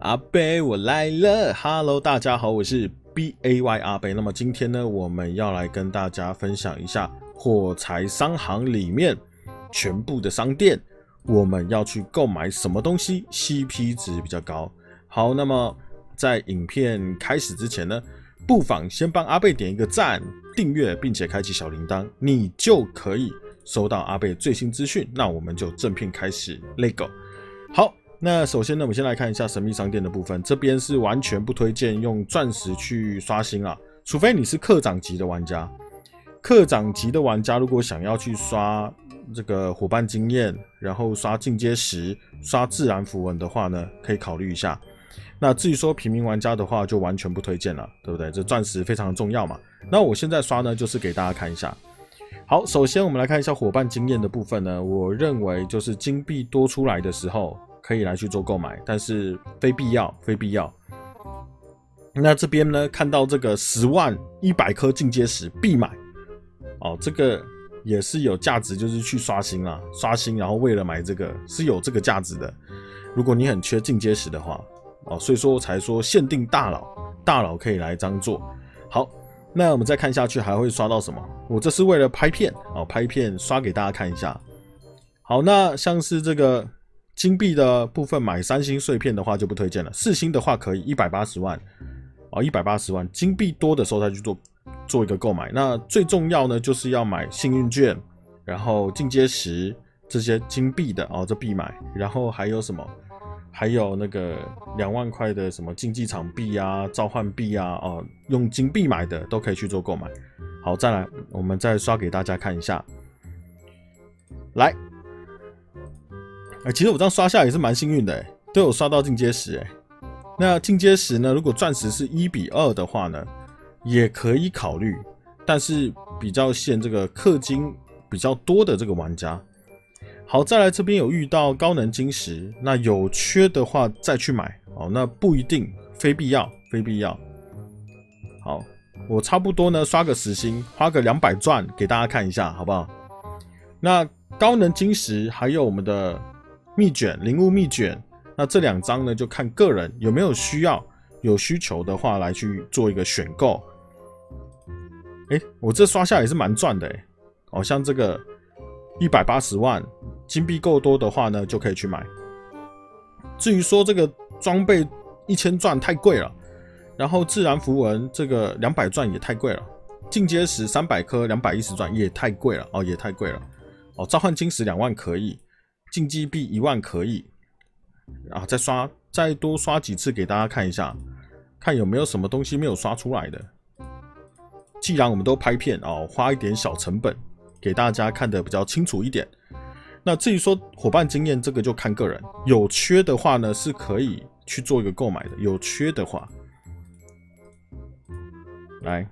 阿贝，我来了 ！Hello， 大家好，我是 BAY 阿贝。那么今天呢，我们要来跟大家分享一下火柴商行里面全部的商店，我们要去购买什么东西 ，CP 值比较高。好，那么在影片开始之前呢，不妨先帮阿贝点一个赞、订阅，并且开启小铃铛，你就可以收到阿贝最新资讯。那我们就正片开始 ，Let's go。好。那首先呢，我们先来看一下神秘商店的部分。这边是完全不推荐用钻石去刷新啊，除非你是课长级的玩家。课长级的玩家如果想要去刷这个伙伴经验，然后刷进阶石、刷自然符文的话呢，可以考虑一下。那至于说平民玩家的话，就完全不推荐了，对不对？这钻石非常重要嘛。那我现在刷呢，就是给大家看一下。好，首先我们来看一下伙伴经验的部分呢，我认为就是金币多出来的时候。可以来去做购买，但是非必要，非必要。那这边呢，看到这个10万100颗进阶石必买哦，这个也是有价值，就是去刷新啦，刷新，然后为了买这个是有这个价值的。如果你很缺进阶石的话哦，所以说我才说限定大佬，大佬可以来这样做。好，那我们再看下去还会刷到什么？我这是为了拍片哦，拍片刷给大家看一下。好，那像是这个。金币的部分买3星碎片的话就不推荐了，4星的话可以180万哦，180万金币多的时候再去做一个购买。那最重要呢就是要买幸运券，然后进阶石这些金币的哦，这必买。然后还有什么？还有那个2万块的什么竞技场币啊、召唤币啊，哦，用金币买的都可以去做购买。好，再来，我们再刷给大家看一下，来。其实我这样刷下也是蛮幸运的都有刷到进阶石那进阶石呢，如果钻石是1:2的话呢，也可以考虑，但是比较限这个氪金比较多的这个玩家。好，再来这边有遇到高能金石，那有缺的话再去买哦，那不一定，非必要，非必要。好，我差不多呢刷个10星，花个200钻给大家看一下，好不好？那高能金石还有我们的。密卷灵物密卷，那这2张呢，就看个人有没有需要，有需求的话来去做一个选购。我这刷下也是蛮赚的哦，像这个180万金币够多的话呢，就可以去买。至于说这个装备1000钻太贵了，然后自然符文这个200钻也太贵了，进阶石300颗210钻也太贵了哦，也太贵了哦，召唤金石2万可以。竞技币1万可以，啊，再多刷几次给大家看一下，看有没有什么东西没有刷出来的。既然我们都拍片哦，花一点小成本给大家看得比较清楚一点。那至于说伙伴经验这个就看个人，有缺的话呢是可以去做一个购买的，有缺的话，来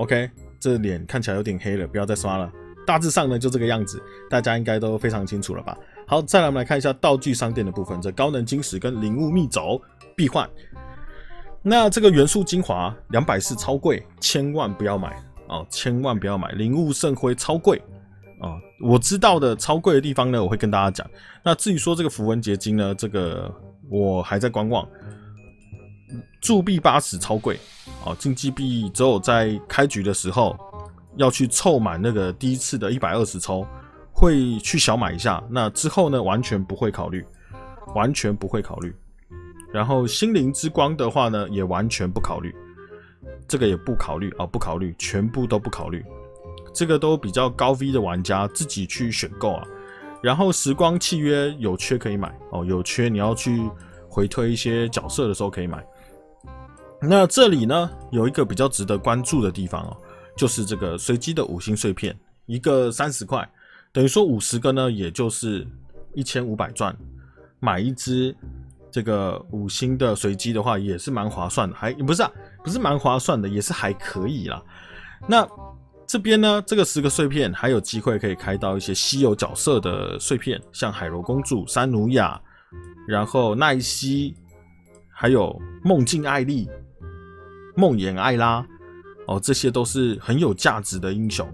，OK， 这脸看起来有点黑了，不要再刷了。大致上呢就这个样子，大家应该都非常清楚了吧？好，再来我们来看一下道具商店的部分，这高能晶石跟灵物密轴必换。那这个元素精华240超贵，千万不要买哦，千万不要买。灵物圣辉超贵哦，我知道的超贵的地方呢，我会跟大家讲。那至于说这个符文结晶呢，这个我还在观望。铸币80超贵哦，竞技币只有在开局的时候。要去凑满那个第一次的120抽，会去小买一下。那之后呢，完全不会考虑，完全不会考虑。然后心灵之光的话呢，也完全不考虑，这个也不考虑啊，不考虑，全部都不考虑。这个都比较高 V 的玩家自己去选购啊。然后时光契约有缺可以买哦，有缺你要去回推一些角色的时候可以买。那这里呢，有一个比较值得关注的地方哦。就是这个随机的5星碎片，一个30块，等于说50个呢，也就是1500钻。买一只这个5星的随机的话，也是蛮划算的，还不是啊，不是蛮划算的，也是还可以啦。那这边呢，这个10个碎片还有机会可以开到一些稀有角色的碎片，像海螺公主、山努雅，然后奈西，还有梦境艾丽、梦魇艾拉。哦，这些都是很有价值的英雄，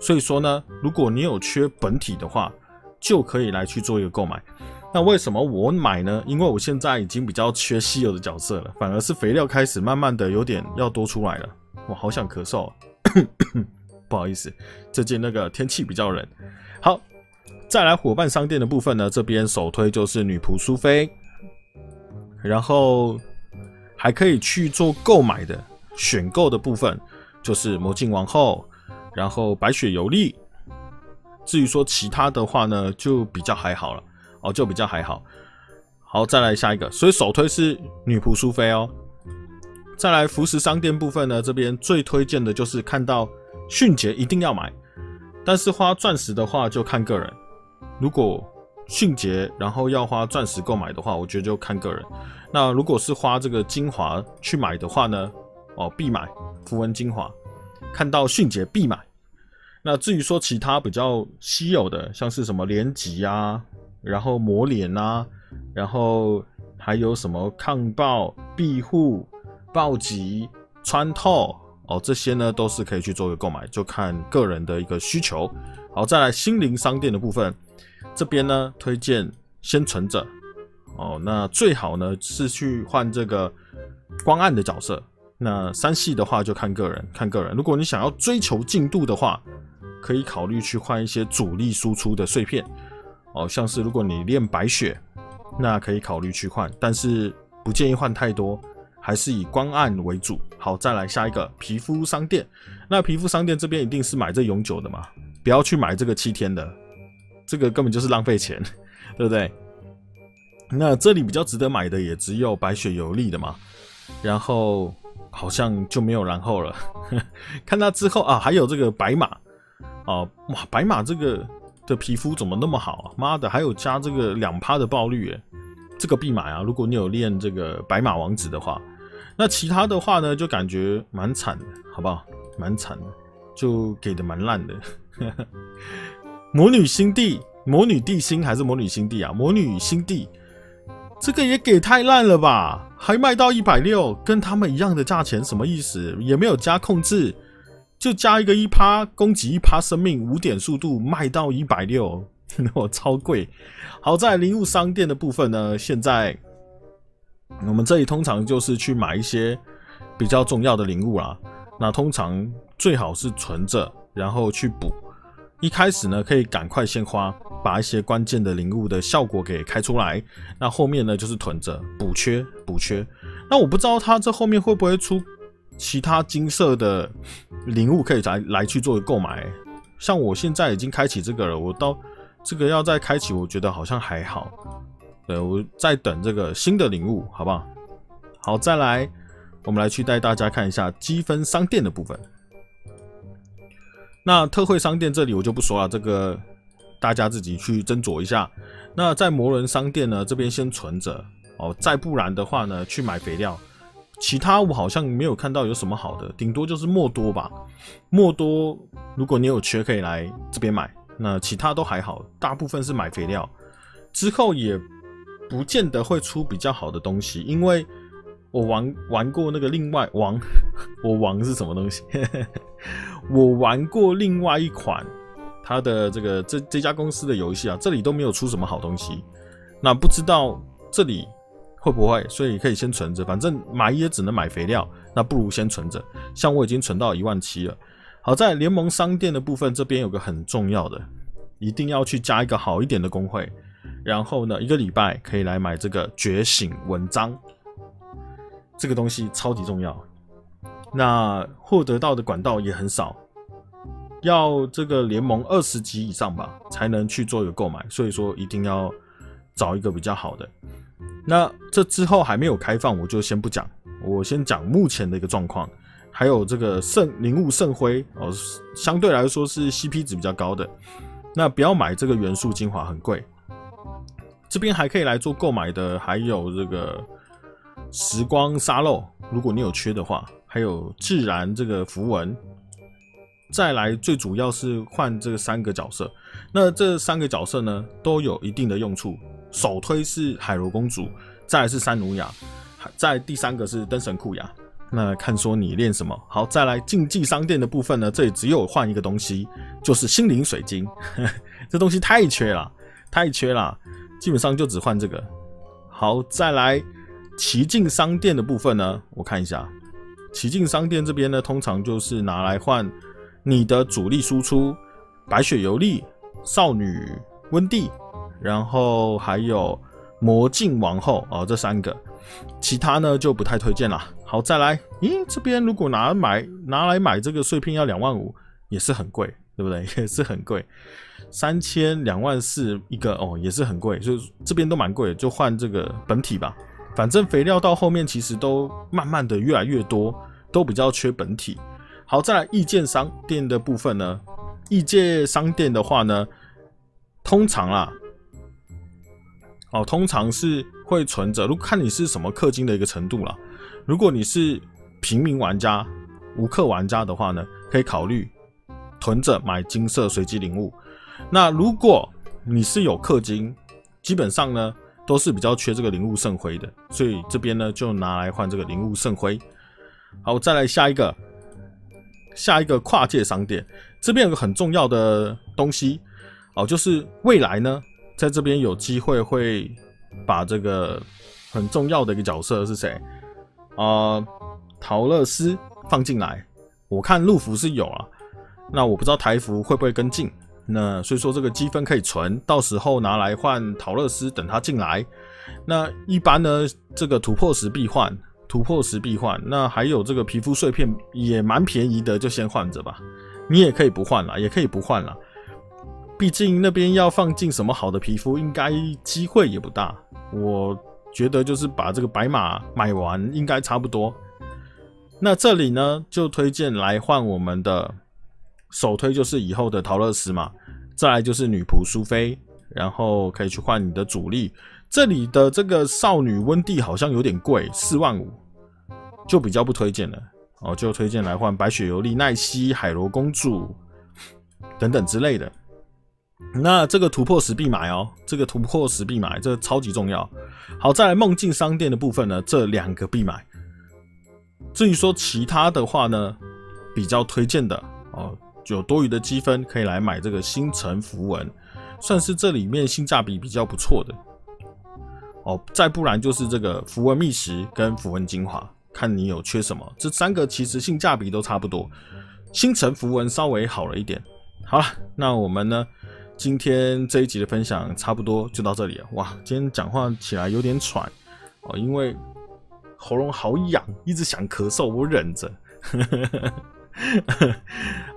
所以说呢，如果你有缺本体的话，就可以来去做一个购买。那为什么我买呢？因为我现在已经比较缺稀有的角色了，反而是肥料开始慢慢的有点要多出来了。我好想咳嗽、啊，不好意思，最近那个天气比较冷。好，再来伙伴商店的部分呢，这边首推就是女仆苏菲，然后还可以去做购买的选购的部分，就是魔镜王后，然后白雪尤利。至于说其他的话呢，就比较还好了。 哦，就比较还好。好，再来下一个，所以首推是女仆苏菲哦。再来服饰商店部分呢，这边最推荐的就是看到迅捷一定要买，但是花钻石的话就看个人。如果迅捷然后要花钻石购买的话，我觉得就看个人。那如果是花这个精华去买的话呢，哦，必买符文精华，看到迅捷必买。那至于说其他比较稀有的，像是什么连击啊。 然后魔脸啊，然后还有什么抗爆、庇护、暴击、穿透哦，这些呢都是可以去做一个购买，就看个人的一个需求。好，再来心灵商店的部分，这边呢推荐先存着哦，那最好呢是去换这个光暗的角色。那三系的话就看个人，看个人。如果你想要追求进度的话，可以考虑去换一些主力输出的碎片。 哦，像是如果你练白雪，那可以考虑去换，但是不建议换太多，还是以光暗为主。好，再来下一个皮肤商店。那皮肤商店这边一定是买这永久的嘛，不要去买这个7天的，这个根本就是浪费钱，对不对？那这里比较值得买的也只有白雪尤利的嘛，然后好像就没有然后了。看它之后啊，还有这个白马啊，哇，白马这个。 的皮肤怎么那么好啊？妈的，还有加这个2%的爆率，哎，这个必买啊！如果你有练这个白马王子的话，那其他的话呢，就感觉蛮惨的，好不好？蛮惨的，就给的蛮烂的。魔女心地，魔女地心还是魔女心地啊？魔女心地，这个也给太烂了吧？还卖到160，跟他们一样的价钱，什么意思？也没有加控制。 就加一个1%攻击，1%生命，5点速度，卖到160，我超贵。好在灵物商店的部分呢，现在我们这里通常就是去买一些比较重要的灵物啦。那通常最好是存着，然后去补。一开始呢，可以赶快先花，把一些关键的灵物的效果给开出来。那后面呢，就是囤着补缺，补缺。那我不知道它这后面会不会出。 其他金色的灵物可以来去做购买，像我现在已经开启这个了，我到这个要再开启，我觉得好像还好。对我在等这个新的灵物，好不好？好，再来，我们来去带大家看一下积分商店的部分。那特惠商店这里我就不说了，这个大家自己去斟酌一下。那在魔轮商店呢，这边先存着哦，再不然的话呢，去买肥料。 其他我好像没有看到有什么好的，顶多就是莫多吧。莫多，如果你有缺可以来这边买。那其他都还好，大部分是买肥料。之后也不见得会出比较好的东西，因为我玩过那个另外我玩是什么东西？我玩过另外一款它的这个这家公司的游戏啊，这里都没有出什么好东西。那不知道这里。 会不会？所以可以先存着，反正买也只能买肥料，那不如先存着。像我已经存到17000了。好在联盟商店的部分，这边有个很重要的，一定要去加一个好一点的工会。然后呢，1个礼拜可以来买这个觉醒文章，这个东西超级重要。那获得到的管道也很少，要这个联盟20级以上吧，才能去做一个购买。所以说一定要找一个比较好的。 那这之后还没有开放，我就先不讲，我先讲目前的一个状况，还有这个灵物圣辉哦，相对来说是 CP 值比较高的，那不要买这个元素精华很贵。这边还可以来做购买的，还有这个时光沙漏，如果你有缺的话，还有自然这个符文，再来最主要是换这3个角色，那这3个角色呢都有一定的用处。 首推是海螺公主，再来是山努雅，再第3个是灯神库雅。那看说你练什么好，再来竞技商店的部分呢？这里只有换一个东西，就是心灵水晶。这东西太缺了，太缺了。基本上就只换这个。好，再来奇境商店的部分呢，我看一下，奇境商店这边呢，通常就是拿来换你的主力输出，白雪游历、少女温蒂，然后还有魔镜王后哦，这三个，其他呢就不太推荐啦。好，再来，咦，这边如果拿来买这个碎片要2万5，也是很贵。 对不对？也是很贵，3000、2万4一个哦，也是很贵，就这边都蛮贵的，就换这个本体吧。反正肥料到后面其实都慢慢的越来越多，都比较缺本体。好，再来异界商店的部分呢，异界商店的话呢，通常啦，哦，通常是会存着，如果看你是什么氪金的一个程度啦。如果你是平民玩家、无氪玩家的话呢，可以考虑 囤着买金色随机领悟，那如果你是有氪金，基本上呢都是比较缺这个灵物圣辉的，所以这边呢就拿来换这个灵物圣辉。好，再来下一个跨界商店，这边有个很重要的东西哦，就是未来呢在这边有机会会把这个很重要的一个角色是谁陶乐斯放进来，我看陆服是有啊。 那我不知道台服会不会跟进，那所以说这个积分可以存，到时候拿来换陶乐斯，等他进来。那一般呢，这个突破石必换，那还有这个皮肤碎片也蛮便宜的，就先换着吧。你也可以不换啦，毕竟那边要放进什么好的皮肤，应该机会也不大。我觉得就是把这个白马买完，应该差不多。那这里呢，就推荐来换我们的。 首推就是以后的陶乐斯嘛，再来就是女仆苏菲，然后可以去换你的主力。这里的这个少女温蒂好像有点贵，4万5，就比较不推荐了哦，就推荐来换白雪游历、奈西、海螺公主等等之类的。那这个突破石必买哦，这超级重要。好，再来梦境商店的部分呢，这两个必买。至于说其他的话呢，比较推荐的哦。 有多余的积分可以来买这个星辰符文，算是这里面性价比比较不错的哦。再不然就是这个符文秘石跟符文精华，看你有缺什么。这三个其实性价比都差不多，星辰符文稍微好了一点。好了，那我们呢，今天这一集的分享差不多就到这里了。哇，今天讲话起来有点喘哦，因为喉咙好痒，一直想咳嗽，我忍着。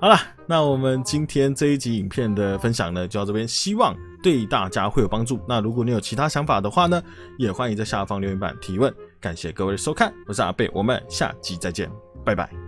好了，那我们今天这一集影片的分享呢，就到这边，希望对大家会有帮助。那如果你有其他想法的话呢，也欢迎在下方留言板提问。感谢各位的收看，我是阿贝，我们下集再见，拜拜。